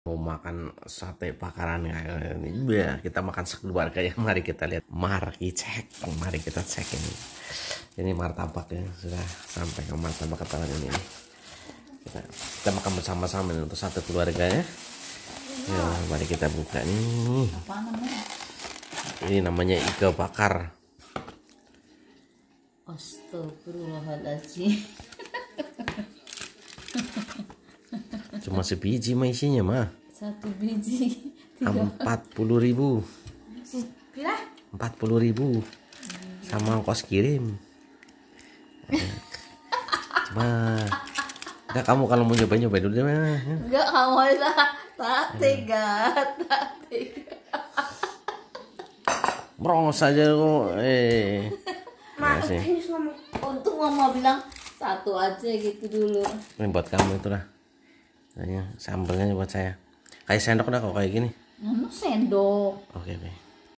Mau makan sate Pakaran kayak ini, ya, kita makan sekeluarga ya. Mari kita lihat, mari kita cek ini. Ini martabaknya sudah sampai ke martabak Ketalan ini. Kita makan bersama-sama untuk satu keluarga ya. Ya, mari kita buka nih. Ini namanya iga bakar. Astagfirullahaladzim. Cuma sebiji mah isinya mah. Satu biji 40.000. 40.000 sama ongkos kirim. Cuma enggak, kamu kalau mau nyoba-nyoba dulu deh. Enggak, kamu lah. Tak tega. Merongos aja lu. Nah, untung mama bilang satu aja gitu dulu. Ini buat kamu itulah. Sambalnya buat saya. Kayak sendok dah kalau kayak gini. Sendok. Oke.